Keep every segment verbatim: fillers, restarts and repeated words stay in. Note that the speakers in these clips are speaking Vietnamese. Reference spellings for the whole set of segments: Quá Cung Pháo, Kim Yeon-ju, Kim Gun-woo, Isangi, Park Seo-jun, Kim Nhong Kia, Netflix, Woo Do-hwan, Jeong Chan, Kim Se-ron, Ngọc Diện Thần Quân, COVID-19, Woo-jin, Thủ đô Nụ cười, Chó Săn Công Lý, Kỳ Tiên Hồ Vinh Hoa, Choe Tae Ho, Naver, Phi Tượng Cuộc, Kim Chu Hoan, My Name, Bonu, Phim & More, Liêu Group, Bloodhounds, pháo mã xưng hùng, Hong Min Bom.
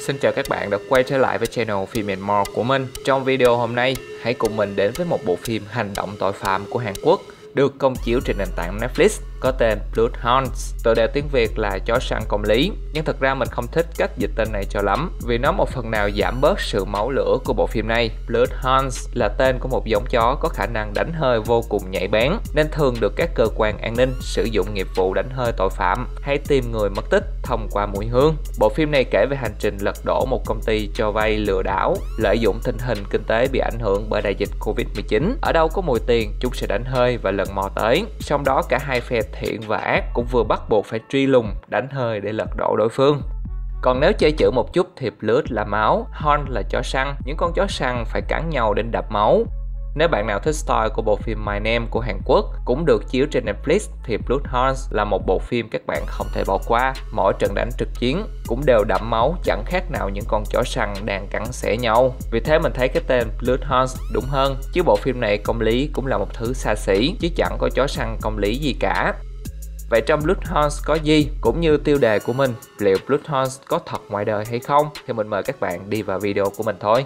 Xin chào các bạn đã quay trở lại với channel Phim and More của mình. Trong video hôm nay, hãy cùng mình đến với một bộ phim hành động tội phạm của Hàn Quốc được công chiếu trên nền tảng Netflix có tên Bloodhounds, tựa đề tiếng Việt là Chó Săn Công Lý. Nhưng thật ra mình không thích cách dịch tên này cho lắm, vì nó một phần nào giảm bớt sự máu lửa của bộ phim này. Bloodhounds là tên của một giống chó có khả năng đánh hơi vô cùng nhạy bén, nên thường được các cơ quan an ninh sử dụng nghiệp vụ đánh hơi tội phạm hay tìm người mất tích thông qua mùi hương. Bộ phim này kể về hành trình lật đổ một công ty cho vay lừa đảo, lợi dụng tình hình kinh tế bị ảnh hưởng bởi đại dịch Covid mười chín. Ở đâu có mùi tiền, chúng sẽ đánh hơi và lần mò tới. Trong đó cả hai phe thiện và ác cũng vừa bắt buộc phải truy lùng, đánh hơi để lật đổ đối phương. Còn nếu chơi chữ một chút thì Blood là máu, Hound là chó săn. Những con chó săn phải cắn nhau đến đập máu. Nếu bạn nào thích story của bộ phim My Name của Hàn Quốc cũng được chiếu trên Netflix thì Bloodhounds là một bộ phim các bạn không thể bỏ qua. Mỗi trận đánh trực chiến cũng đều đẫm máu, chẳng khác nào những con chó săn đang cắn xẻ nhau. Vì thế mình thấy cái tên Bloodhounds đúng hơn, chứ bộ phim này công lý cũng là một thứ xa xỉ, chứ chẳng có chó săn công lý gì cả. Vậy trong Bloodhounds có gì? Cũng như tiêu đề của mình, liệu Bloodhounds có thật ngoài đời hay không? Thì mình mời các bạn đi vào video của mình thôi.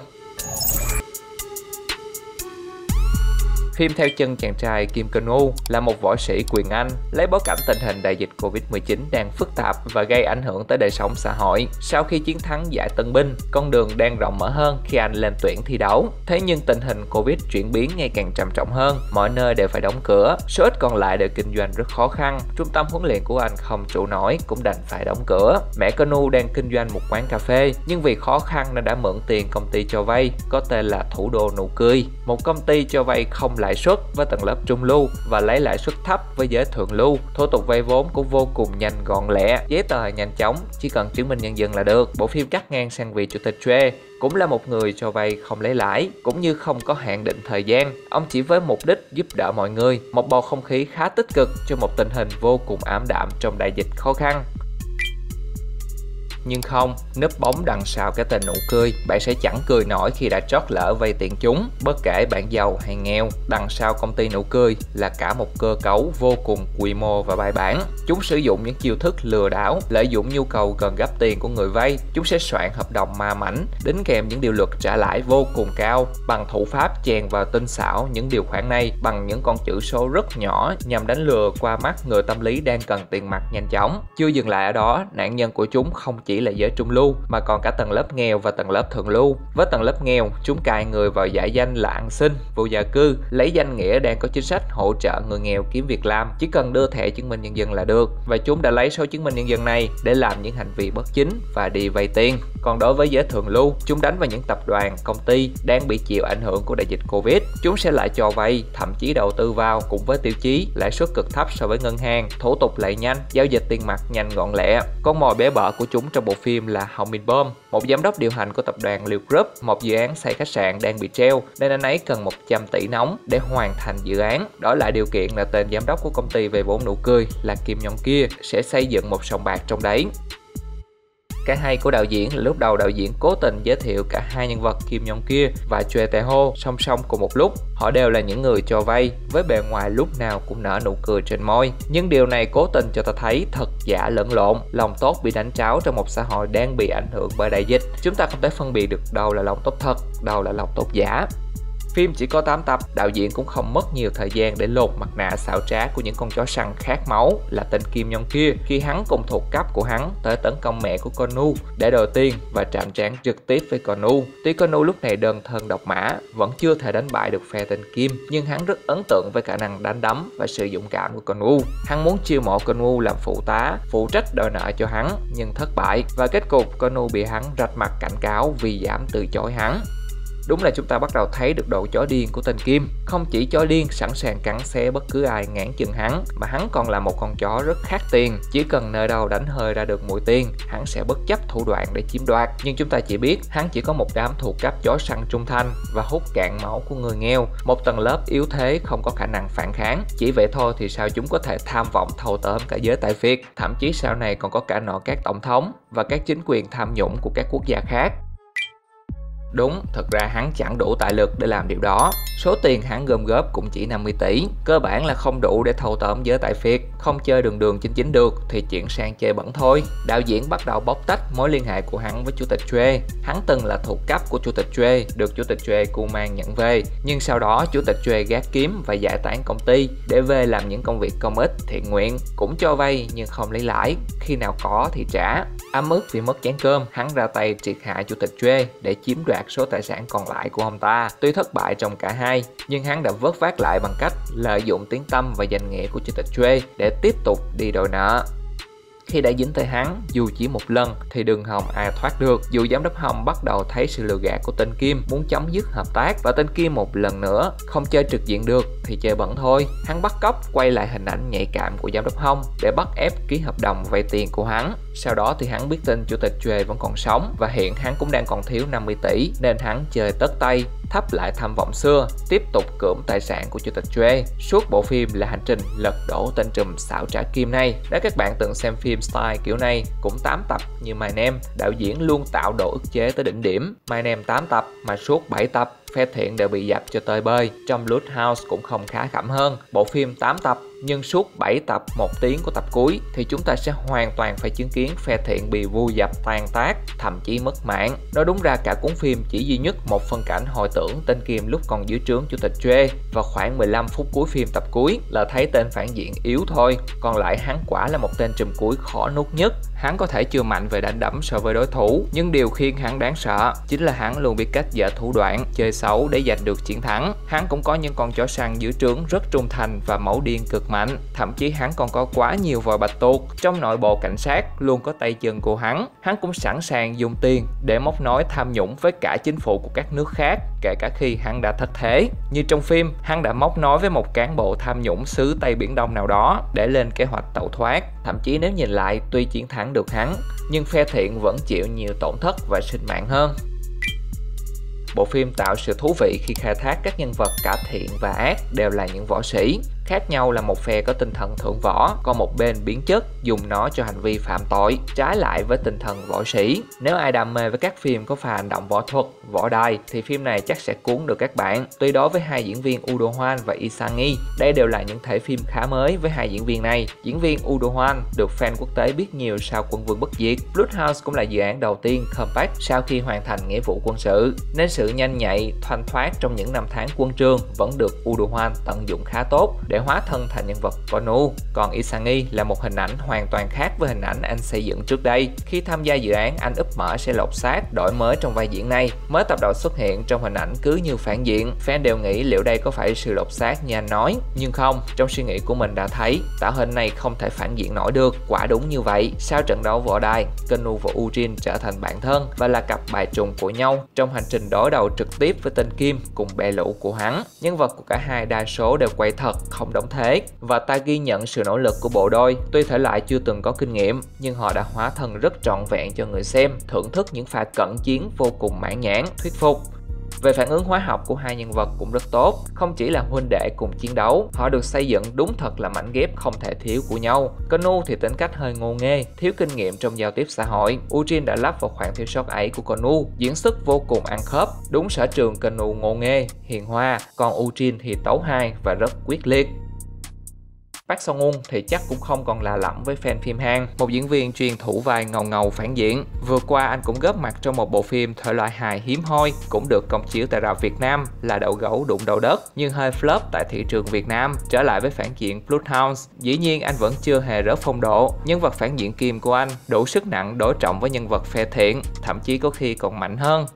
Phim theo chân chàng trai Kim Gun-woo là một võ sĩ quyền Anh, lấy bối cảnh tình hình đại dịch Covid mười chín đang phức tạp và gây ảnh hưởng tới đời sống xã hội. Sau khi chiến thắng giải tân binh, con đường đang rộng mở hơn khi anh lên tuyển thi đấu. Thế nhưng tình hình Covid chuyển biến ngày càng trầm trọng hơn, mọi nơi đều phải đóng cửa, số ít còn lại đều kinh doanh rất khó khăn. Trung tâm huấn luyện của anh không trụ nổi cũng đành phải đóng cửa. Mẹ Gun-woo đang kinh doanh một quán cà phê, nhưng vì khó khăn nên đã mượn tiền công ty cho vay có tên là Thủ đô Nụ Cười, một công ty cho vay không lãi suất với tầng lớp trung lưu và lấy lãi suất thấp với giới thượng lưu. Thủ tục vay vốn cũng vô cùng nhanh gọn lẹ, giấy tờ nhanh chóng, chỉ cần chứng minh nhân dân là được. Bộ phim cắt ngang sang vị chủ tịch Choe, cũng là một người cho vay không lấy lãi, cũng như không có hạn định thời gian. Ông chỉ với mục đích giúp đỡ mọi người, một bầu không khí khá tích cực cho một tình hình vô cùng ảm đạm trong đại dịch khó khăn. Nhưng không, núp bóng đằng sau cái tên nụ cười, bạn sẽ chẳng cười nổi khi đã trót lỡ vay tiền chúng, bất kể bạn giàu hay nghèo. Đằng sau công ty nụ cười là cả một cơ cấu vô cùng quy mô và bài bản. Chúng sử dụng những chiêu thức lừa đảo, lợi dụng nhu cầu cần gấp tiền của người vay. Chúng sẽ soạn hợp đồng ma mảnh, đính kèm những điều luật trả lãi vô cùng cao, bằng thủ pháp chèn vào tinh xảo những điều khoản này bằng những con chữ số rất nhỏ nhằm đánh lừa qua mắt người tâm lý đang cần tiền mặt nhanh chóng. Chưa dừng lại ở đó, nạn nhân của chúng không chỉ là giới trung lưu mà còn cả tầng lớp nghèo và tầng lớp thượng lưu. Với tầng lớp nghèo, chúng cài người vào giải danh là ăn xin, vô gia cư, lấy danh nghĩa đang có chính sách hỗ trợ người nghèo kiếm việc làm, chỉ cần đưa thẻ chứng minh nhân dân là được. Và chúng đã lấy số chứng minh nhân dân này để làm những hành vi bất chính và đi vay tiền. Còn đối với giới thượng lưu, chúng đánh vào những tập đoàn, công ty đang bị chịu ảnh hưởng của đại dịch Covid. Chúng sẽ lại cho vay, thậm chí đầu tư vào cũng với tiêu chí lãi suất cực thấp so với ngân hàng, thủ tục lại nhanh, giao dịch tiền mặt nhanh gọn lẹ. Con mồi bé bở của chúng trong bộ phim là Hong Min Bom, một giám đốc điều hành của tập đoàn Liêu Group, một dự án xây khách sạn đang bị treo nên anh ấy cần một trăm tỷ nóng để hoàn thành dự án. Đổi lại điều kiện là tên giám đốc của công ty về vốn nụ cười là Kim Nhong Kia sẽ xây dựng một sòng bạc trong đấy. Cái hay của đạo diễn là lúc đầu đạo diễn cố tình giới thiệu cả hai nhân vật Kim Nhong Kia và Choe Tae Ho song song cùng một lúc. Họ đều là những người cho vay, với bề ngoài lúc nào cũng nở nụ cười trên môi. Nhưng điều này cố tình cho ta thấy thật giả lẫn lộn, lòng tốt bị đánh tráo trong một xã hội đang bị ảnh hưởng bởi đại dịch. Chúng ta không thể phân biệt được đâu là lòng tốt thật, đâu là lòng tốt giả. Phim chỉ có tám tập, đạo diễn cũng không mất nhiều thời gian để lột mặt nạ xảo trá của những con chó săn khát máu là tên Kim Nhong Kia khi hắn cùng thuộc cấp của hắn tới tấn công mẹ của Gun-woo để đòi tiền và chạm trán trực tiếp với Gun-woo. Tuy Gun-woo lúc này đơn thân độc mã, vẫn chưa thể đánh bại được phe tên Kim, nhưng hắn rất ấn tượng với khả năng đánh đấm và sự dũng cảm của Gun-woo. Hắn muốn chiêu mộ Gun-woo làm phụ tá, phụ trách đòi nợ cho hắn, nhưng thất bại và kết cục Gun-woo bị hắn rạch mặt cảnh cáo vì dám từ chối hắn. Đúng là chúng ta bắt đầu thấy được độ chó điên của tên Kim. Không chỉ chó điên sẵn sàng cắn xé bất cứ ai ngáng chừng hắn, mà hắn còn là một con chó rất khát tiền. Chỉ cần nơi đâu đánh hơi ra được mùi tiền, hắn sẽ bất chấp thủ đoạn để chiếm đoạt. Nhưng chúng ta chỉ biết hắn chỉ có một đám thuộc cấp chó săn trung thành và hút cạn máu của người nghèo, một tầng lớp yếu thế không có khả năng phản kháng. Chỉ vậy thôi thì sao chúng có thể tham vọng thâu tóm cả giới tại Việt, thậm chí sau này còn có cả nọ các tổng thống và các chính quyền tham nhũng của các quốc gia khác. Đúng, thật ra hắn chẳng đủ tài lực để làm điều đó. Số tiền hắn gom góp cũng chỉ năm mươi tỷ, cơ bản là không đủ để thâu tóm giới tại Việt. Không chơi đường đường chính chính được thì chuyển sang chơi bẩn thôi. Đạo diễn bắt đầu bóc tách mối liên hệ của hắn với Chủ tịch Choe. Hắn từng là thuộc cấp của Chủ tịch Choe, được Chủ tịch Choe cưu mang nhận về. Nhưng sau đó Chủ tịch Choe gác kiếm và giải tán công ty để về làm những công việc công ích, thiện nguyện, cũng cho vay nhưng không lấy lãi, khi nào có thì trả. Ấm ức vì mất chén cơm, hắn ra tay triệt hạ Chủ tịch Choe để chiếm đoạt số tài sản còn lại của ông ta. Tuy thất bại trong cả hai, nhưng hắn đã vớt vát lại bằng cách lợi dụng tiếng tăm và danh nghĩa của Chủ tịch Choe để tiếp tục đi đòi nợ. Khi đã dính tới hắn, dù chỉ một lần thì đừng hòng ai thoát được. Dù giám đốc Hồng bắt đầu thấy sự lừa gạt của tên Kim, muốn chấm dứt hợp tác, và tên Kim một lần nữa không chơi trực diện được thì chơi bẩn thôi. Hắn bắt cóc quay lại hình ảnh nhạy cảm của giám đốc Hồng để bắt ép ký hợp đồng vay tiền của hắn. Sau đó thì hắn biết tin Chủ tịch Choe vẫn còn sống và hiện hắn cũng đang còn thiếu năm mươi tỷ, nên hắn chơi tất tay, thắp lại tham vọng xưa, tiếp tục cưỡm tài sản của Chủ tịch Choe. Suốt bộ phim là hành trình lật đổ tên trùm xảo trá Kim này. Nếu các bạn từng xem phim style kiểu này cũng tám tập như My Name, đạo diễn luôn tạo độ ức chế tới đỉnh điểm. My Name tám tập mà suốt bảy tập phe thiện đều bị dập cho tơi bơi. Trong Bloodhounds cũng không khá khẩm hơn. Bộ phim tám tập nhưng suốt bảy tập, một tiếng của tập cuối thì chúng ta sẽ hoàn toàn phải chứng kiến phe thiện bị vu dập tan tác, thậm chí mất mạng. Nói đúng ra cả cuốn phim chỉ duy nhất một phân cảnh hồi tưởng tên Kim lúc còn dưới trướng Chủ tịch Choe, và khoảng mười lăm phút cuối phim tập cuối là thấy tên phản diện yếu thôi. Còn lại hắn quả là một tên trùm cuối khó nuốt nhất. Hắn có thể chưa mạnh về đánh đấm so với đối thủ, nhưng điều khiến hắn đáng sợ chính là hắn luôn biết cách dở thủ đoạn, chơi xấu để giành được chiến thắng. Hắn cũng có những con chó săn dưới trướng rất trung thành và máu điên cực mạnh, thậm chí hắn còn có quá nhiều vòi bạch tuộc. Trong nội bộ cảnh sát luôn có tay chân của hắn. Hắn cũng sẵn sàng dùng tiền để móc nối tham nhũng với cả chính phủ của các nước khác, kể cả khi hắn đã thất thế. Như trong phim, hắn đã móc nối với một cán bộ tham nhũng xứ Tây Biển Đông nào đó để lên kế hoạch tẩu thoát. Thậm chí nếu nhìn lại, tuy chiến thắng được hắn, nhưng phe thiện vẫn chịu nhiều tổn thất và sinh mạng hơn. Bộ phim tạo sự thú vị khi khai thác các nhân vật cả thiện và ác đều là những võ sĩ. Khác nhau là một phe có tinh thần thượng võ, còn một bên biến chất, dùng nó cho hành vi phạm tội, trái lại với tinh thần võ sĩ. Nếu ai đam mê với các phim có pha hành động võ thuật, võ đài thì phim này chắc sẽ cuốn được các bạn. Tuy đối với hai diễn viên Woo Do-hwan và Isangi, đây đều là những thể phim khá mới với hai diễn viên này. Diễn viên Woo Do-hwan được fan quốc tế biết nhiều sau Quân Vương Bất Diệt. Bloodhounds cũng là dự án đầu tiên comeback sau khi hoàn thành nghĩa vụ quân sự, nên sự nhanh nhạy, thoăn thoát trong những năm tháng quân trường vẫn được Woo Do-hwan tận dụng khá tốt để hóa thân thành nhân vật Bonu. Còn Isangi là một hình ảnh hoàn toàn khác với hình ảnh anh xây dựng trước đây. Khi tham gia dự án, anh úp mở sẽ lột xác, đổi mới trong vai diễn này. Mới tập đầu xuất hiện trong hình ảnh cứ như phản diện, fan đều nghĩ liệu đây có phải sự lột xác như anh nói. Nhưng không, trong suy nghĩ của mình đã thấy tạo hình này không thể phản diện nổi được. Quả đúng như vậy, sau trận đấu võ đài, Gun-woo và Woo-jin trở thành bạn thân và là cặp bài trùng của nhau trong hành trình đối đầu trực tiếp với tên Kim cùng bè lũ của hắn. Nhân vật của cả hai đa số đều quay thật, không đóng thế, và ta ghi nhận sự nỗ lực của bộ đôi. Tuy thể loại chưa từng có kinh nghiệm, nhưng họ đã hóa thân rất trọn vẹn cho người xem, thưởng thức những pha cận chiến vô cùng mãn nhãn, thuyết phục. Về phản ứng hóa học của hai nhân vật cũng rất tốt. Không chỉ là huynh đệ cùng chiến đấu, họ được xây dựng đúng thật là mảnh ghép không thể thiếu của nhau. Gun-woo thì tính cách hơi ngô nghê, thiếu kinh nghiệm trong giao tiếp xã hội. Woo-jin đã lắp vào khoảng thiếu sót ấy của Gun-woo, diễn xuất vô cùng ăn khớp, đúng sở trường Gun-woo ngô nghê, hiền hòa, còn Woo-jin thì tấu hài và rất quyết liệt. Park Seo-jun thì chắc cũng không còn lạ lẫm với fan phim Hàn, một diễn viên chuyên thủ vai ngầu ngầu phản diện. Vừa qua anh cũng góp mặt trong một bộ phim thể loại hài hiếm hoi, cũng được công chiếu tại rạp Việt Nam là Đậu Gấu Đụng Đầu Đất, nhưng hơi flop tại thị trường Việt Nam. Trở lại với phản diện Bloodhounds, dĩ nhiên anh vẫn chưa hề rớt phong độ. Nhân vật phản diện Kim của anh đủ sức nặng đối trọng với nhân vật phe thiện, thậm chí có khi còn mạnh hơn.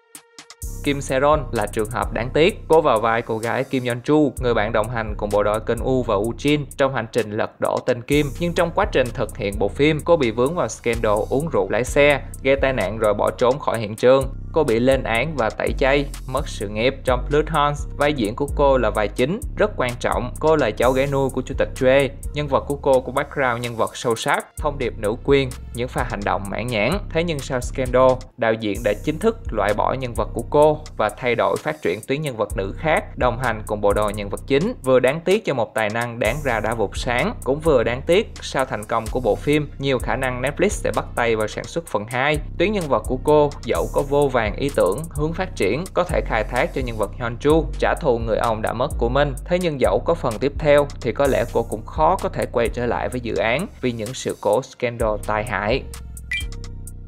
Kim Se-ron là trường hợp đáng tiếc. Cô vào vai cô gái Kim Yeon-ju, người bạn đồng hành cùng bộ đội Gun-woo và Woo-jin trong hành trình lật đổ tên Kim. Nhưng trong quá trình thực hiện bộ phim, cô bị vướng vào scandal uống rượu lái xe, gây tai nạn rồi bỏ trốn khỏi hiện trường. Cô bị lên án và tẩy chay, mất sự nghiệp. Trong Bloodhounds, vai diễn của cô là vai chính, rất quan trọng. Cô là cháu gái nuôi của Chủ tịch Choe. Nhân vật của cô có background nhân vật sâu sắc, thông điệp nữ quyền, những pha hành động mãn nhãn. Thế nhưng sau scandal, đạo diễn đã chính thức loại bỏ nhân vật của cô và thay đổi phát triển tuyến nhân vật nữ khác đồng hành cùng bộ đội nhân vật chính. Vừa đáng tiếc cho một tài năng đáng ra đã vụt sáng, cũng vừa đáng tiếc sau thành công của bộ phim, nhiều khả năng Netflix sẽ bắt tay vào sản xuất phần hai. Tuyến nhân vật của cô dẫu có vô vàn vàng ý tưởng, hướng phát triển, có thể khai thác cho nhân vật Yeon-ju trả thù người ông đã mất của mình. Thế nhưng dẫu có phần tiếp theo thì có lẽ cô cũng khó có thể quay trở lại với dự án vì những sự cố scandal tai hại.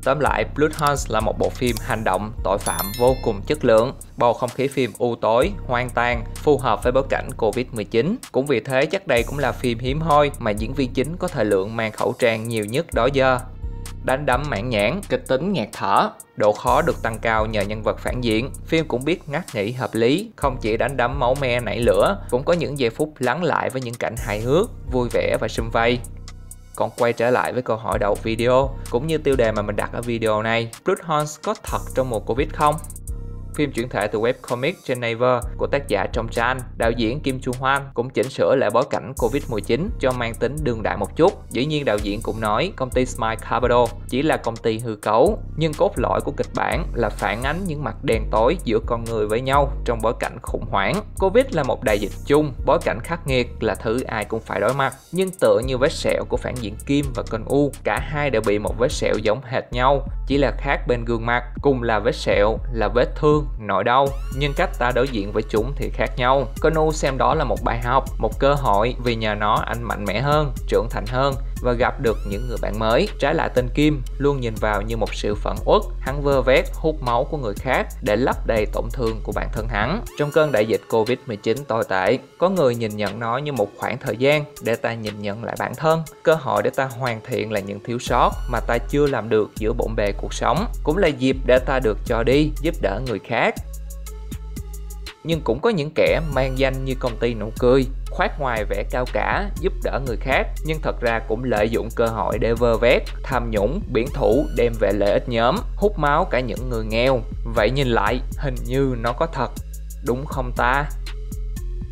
Tóm lại, Bloodhounds là một bộ phim hành động, tội phạm vô cùng chất lượng. Bầu không khí phim u tối, hoang tàn, phù hợp với bối cảnh Covid mười chín. Cũng vì thế chắc đây cũng là phim hiếm hoi mà diễn viên chính có thời lượng mang khẩu trang nhiều nhất đó giờ. Đánh đấm mãn nhãn, kịch tính nghẹt thở, độ khó được tăng cao nhờ nhân vật phản diện. Phim cũng biết ngắt nghỉ hợp lý, không chỉ đánh đấm máu me nảy lửa, cũng có những giây phút lắng lại với những cảnh hài hước, vui vẻ và sum vầy. Còn quay trở lại với câu hỏi đầu video, cũng như tiêu đề mà mình đặt ở video này, Bloodhounds có thật trong mùa Covid không? Phim chuyển thể từ webcomic trên Naver của tác giả Jeong Chan, đạo diễn Kim Chu Hoan cũng chỉnh sửa lại bối cảnh Covid mười chín cho mang tính đương đại một chút. Dĩ nhiên đạo diễn cũng nói công ty Smile Capital chỉ là công ty hư cấu, nhưng cốt lõi của kịch bản là phản ánh những mặt đen tối giữa con người với nhau trong bối cảnh khủng hoảng. Covid là một đại dịch chung, bối cảnh khắc nghiệt là thứ ai cũng phải đối mặt. Nhưng tựa như vết sẹo của phản diện Kim và Gun-woo, cả hai đều bị một vết sẹo giống hệt nhau, chỉ là khác bên gương mặt. Cùng là vết sẹo, là vết thương, nỗi đau, nhưng cách ta đối diện với chúng thì khác nhau. Gun-woo xem đó là một bài học, một cơ hội, vì nhờ nó anh mạnh mẽ hơn, trưởng thành hơn và gặp được những người bạn mới. Trái lại tên Kim luôn nhìn vào như một sự phẫn uất, hắn vơ vét hút máu của người khác để lấp đầy tổn thương của bản thân hắn. Trong cơn đại dịch Covid mười chín tồi tệ, có người nhìn nhận nó như một khoảng thời gian để ta nhìn nhận lại bản thân, cơ hội để ta hoàn thiện lại những thiếu sót mà ta chưa làm được giữa bộn bề cuộc sống, cũng là dịp để ta được cho đi, giúp đỡ người khác. Nhưng cũng có những kẻ mang danh như công ty nụ cười, khoác ngoài vẻ cao cả, giúp đỡ người khác, nhưng thật ra cũng lợi dụng cơ hội để vơ vét, tham nhũng, biển thủ, đem về lợi ích nhóm, hút máu cả những người nghèo. Vậy nhìn lại, hình như nó có thật, đúng không ta?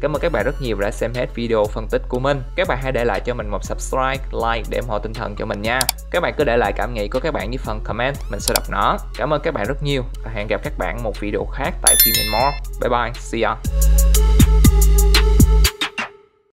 Cảm ơn các bạn rất nhiều đã xem hết video phân tích của mình. Các bạn hãy để lại cho mình một subscribe, like để ủng hộ tinh thần cho mình nha. Các bạn cứ để lại cảm nghĩ của các bạn dưới phần comment, mình sẽ đọc nó. Cảm ơn các bạn rất nhiều và hẹn gặp các bạn một video khác tại Film and More. Bye bye, see ya.